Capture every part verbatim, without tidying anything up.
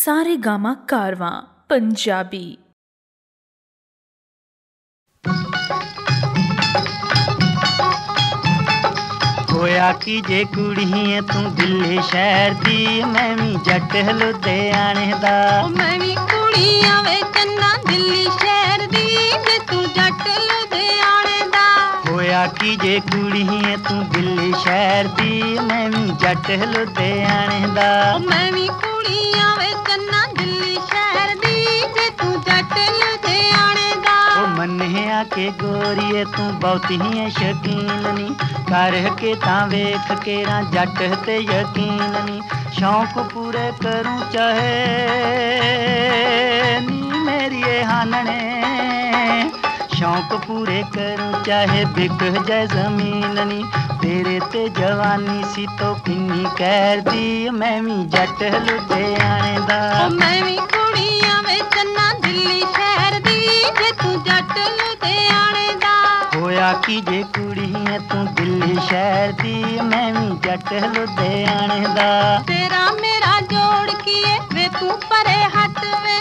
सारेगामा कारवां पंजाबी। होया की जे कुड़िए तू दिल्ली शहर दी, मैं वी जट लुधियाणे दा। मैं वी कुड़िया वे चन्ना दिल्ली शहर दी, जे तू जट लुधियाणे दा। होया की जे कुड़िए तू दिल्ली शहर दी, मैं वी जट लुधियाणे दा। मैं वी कुड़िया वे चन्ना दिल्ली शहर दी, जे तू जट लुधियाणे दा। ओ मन्हे आके गोरीए तू बहुत ही शकीन नी, कर के तां वेख के ना जट ते यकीन नी। शौक पूरे करूं चाहे नी मेरी ये हानने, शौक पूरे करूं चाहे बिक जाए जमीन नी। तेरे ते जवानी सी तो किन्नी कहर दी, मैं वी जट लुधियाणे दा। मैं वी कुड़िया वे चन्ना दिल्ली शहर दी, जे तू जट लुधियाणे दा। होया की जे कुड़िए तू शहर दी, मैं वी जट लुधियाणे दा। तेरा मेरा जोड़ किए वे तू परे हट वे,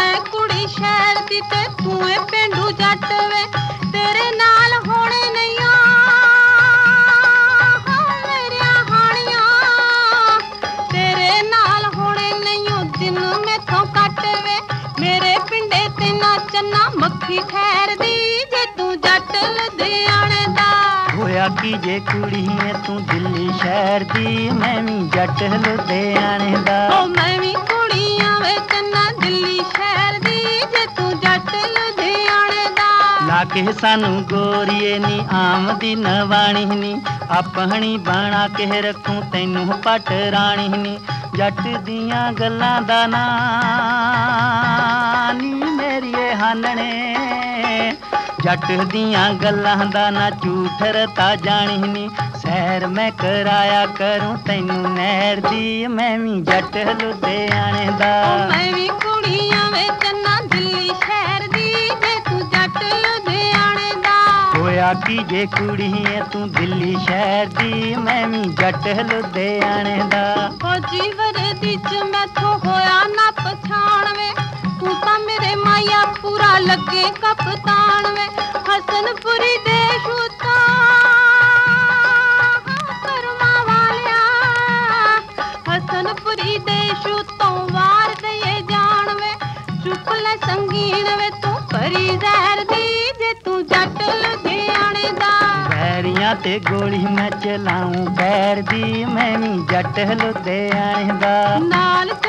मैं कुड़ी शहर दी ते तू ए पेंडू जट वे। तेरे नाल होने नहीं मेरिया हानिया, तेरे नाल होने नहीं दिन मेथों कट वे। मेरे पिंडे ते ना चन्ना मक्खी ठहर दी, जे तू जट लुधियाणे दा। होया की जे कुड़िए तू दिल्ली शहर दी, मैं वी जट लुधियाणे दा। ओ मैं वी कुड़िया वे चन्ना दिल्ली शहर दी, जे तू जट लुधियाणे दा। लागे सानू गोरीए नी आमदी नवाणी नी, अपनी बना के रखूं तैनू पट राणी नी। जट दियां गल्लां दा ना नी मेरी ए हानने, जट दियां गल्लां दा ना झूठ रता जानी नी। सैर मैं कराया करूं तैनू नैर दी, मैं वी जट लुधियाणे दा। मैं वी कुड़िया वे चन्ना दिल्ली शहर दी, जे तू जट लुधियाणे दा। होया की जे कुड़िए तू दिल्ली शहर दी, मैं वी जट लुधियाणे दा। ओ जीवर दी च मैथों होया ना पछाण वे, तू तां मेरे माया पूरा लगे कपतान वे। हसनपुरी देश उता करवा वालिया, हसनपुरी देश तो वार दे जान वे। चुप ले संगीन वे तू परी जहर दी, जे तू जट लुधियाणे दा। वैरियां ते गोली मैं चलाऊं पैर दी, मैं वी जट लुधियाणे दा। नाल